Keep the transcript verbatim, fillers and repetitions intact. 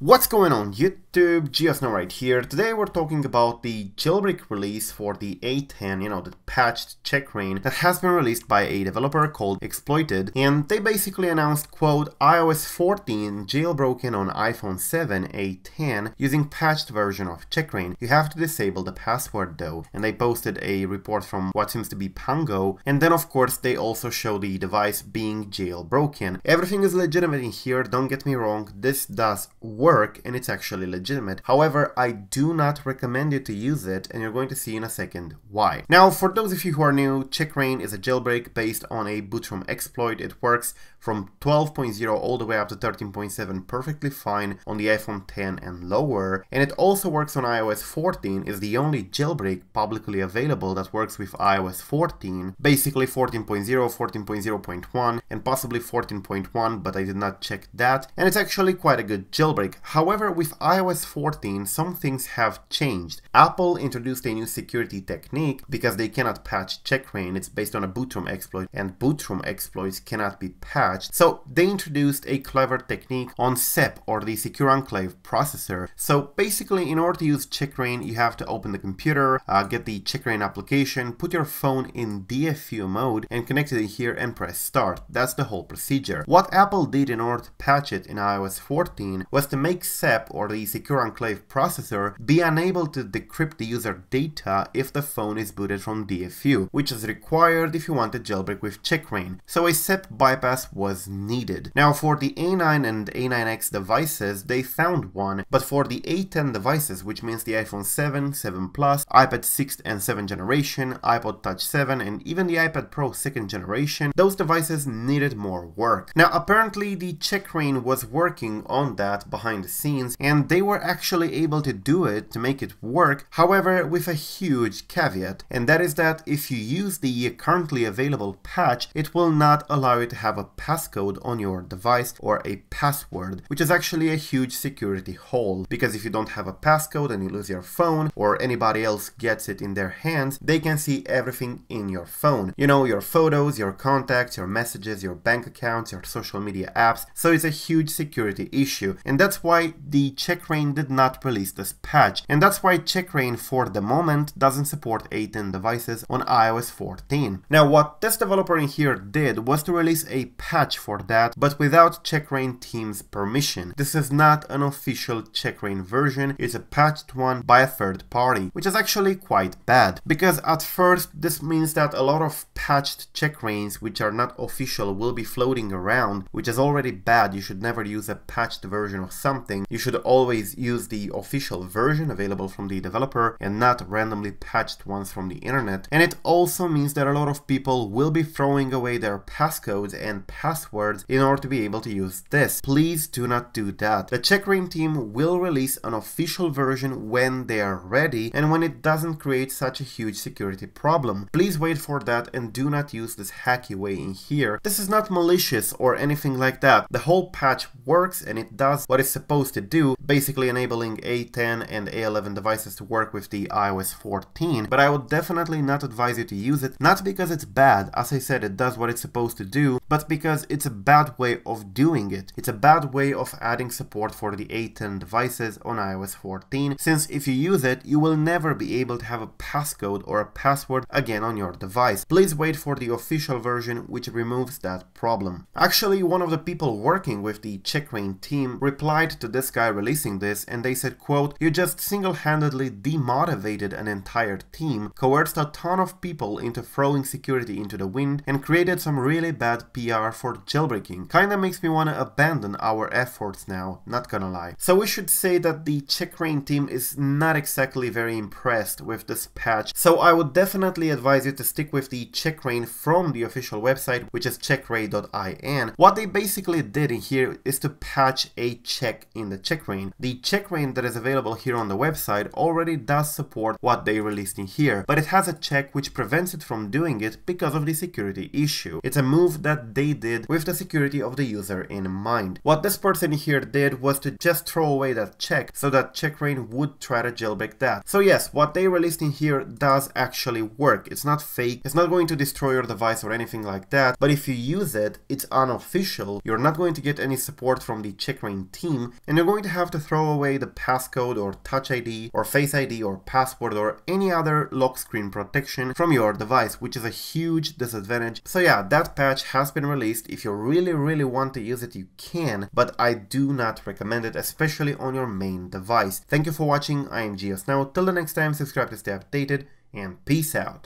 What's going on YouTube, GeoSn0w right here. Today we're talking about the jailbreak release for the A ten, you know, the patched checkra one n that has been released by a developer called Exploited, and they basically announced, quote, i O S fourteen jailbroken on iPhone seven A ten using patched version of checkra one n. You have to disable the password though. And they posted a report from what seems to be Pango, and then of course they also show the device being jailbroken. Everything is legitimate in here, don't get me wrong, this does work. Work, and it's actually legitimate. However, I do not recommend you to use it, and you're going to see in a second why. Now, for those of you who are new, checkra one n is a jailbreak based on a bootrom exploit. It works from twelve point zero all the way up to thirteen point seven perfectly fine on the iPhone ten and lower, and it also works on i O S fourteen. Is the only jailbreak publicly available that works with i O S fourteen, basically fourteen point zero, fourteen point zero point one, and possibly fourteen point one, but I did not check that, and it's actually quite a good jailbreak. However, with i O S fourteen, some things have changed. Apple introduced a new security technique because they cannot patch checkra one n. It's based on a bootrom exploit, and bootrom exploits cannot be patched. So they introduced a clever technique on S E P, or the Secure Enclave Processor. So basically, in order to use checkra one n, you have to open the computer, uh, get the checkra one n application, put your phone in D F U mode, and connect it here and press start. That's the whole procedure. What Apple did in order to patch it in i O S fourteen was to make S E P, or the Secure Enclave Processor, be unable to decrypt the user data if the phone is booted from D F U, which is required if you want a jailbreak with checkra one n. So a S E P bypass was needed. Now for the A nine and A nine X devices, they found one, but for the A ten devices, which means the iPhone seven, seven Plus, iPad sixth and seventh generation, iPod Touch seven, and even the iPad Pro second generation, those devices needed more work. Now apparently the checkra one n was working on that behind the scenes, and they were actually able to do it, to make it work, however with a huge caveat, and that is that if you use the currently available patch, it will not allow you to have a passcode on your device or a password, which is actually a huge security hole, because if you don't have a passcode and you lose your phone, or anybody else gets it in their hands, they can see everything in your phone. You know, your photos, your contacts, your messages, your bank accounts, your social media apps, so it's a huge security issue, and that's why the checkra one n did not release this patch, and that's why checkra one n for the moment doesn't support A ten devices on i O S fourteen. Now what this developer in here did was to release a patch for that, but without checkra one n team's permission. This is not an official checkra one n version, it's a patched one by a third party, which is actually quite bad, because at first this means that a lot of patched checkra one ns which are not official will be floating around, which is already bad. You should never use a patched version of something, you should always use the official version available from the developer and not randomly patched ones from the internet. And it also means that a lot of people will be throwing away their passcodes and passwords in order to be able to use this. Please do not do that. The checkra one n team will release an official version when they are ready and when it doesn't create such a huge security problem. Please wait for that and do not use this hacky way in here. This is not malicious or anything like that. The whole patch works and it does what it supposed to do, basically enabling A ten and A eleven devices to work with the i O S fourteen, but I would definitely not advise you to use it, not because it's bad, as I said it does what it's supposed to do, but because it's a bad way of doing it. It's a bad way of adding support for the A ten devices on i O S fourteen, since if you use it you will never be able to have a passcode or a password again on your device. Please wait for the official version which removes that problem. Actually, one of the people working with the checkra one n team replied to this guy releasing this, and they said, quote, "You just single-handedly demotivated an entire team, coerced a ton of people into throwing security into the wind, and created some really bad P R for jailbreaking. Kinda makes me wanna abandon our efforts now, not gonna lie." So we should say that the checkra one n team is not exactly very impressed with this patch, so I would definitely advise you to stick with the checkra one n from the official website, which is checkra one n dot in. What they basically did in here is to patch a check in the checkra one n. The checkra one n that is available here on the website already does support what they released in here, but it has a check which prevents it from doing it because of the security issue. It's a move that they did with the security of the user in mind. What this person here did was to just throw away that check so that checkra one n would try to jailbreak that. So yes, what they released in here does actually work. It's not fake, it's not going to destroy your device or anything like that, but if you use it, it's unofficial, you're not going to get any support from the checkra one n team, thing, and you're going to have to throw away the passcode or Touch I D or Face I D or password or any other lock screen protection from your device, which is a huge disadvantage. So yeah, that patch has been released. If you really, really want to use it, you can, but I do not recommend it, especially on your main device. Thank you for watching. I am GeoSn0w. Till the next time, subscribe to stay updated, and peace out.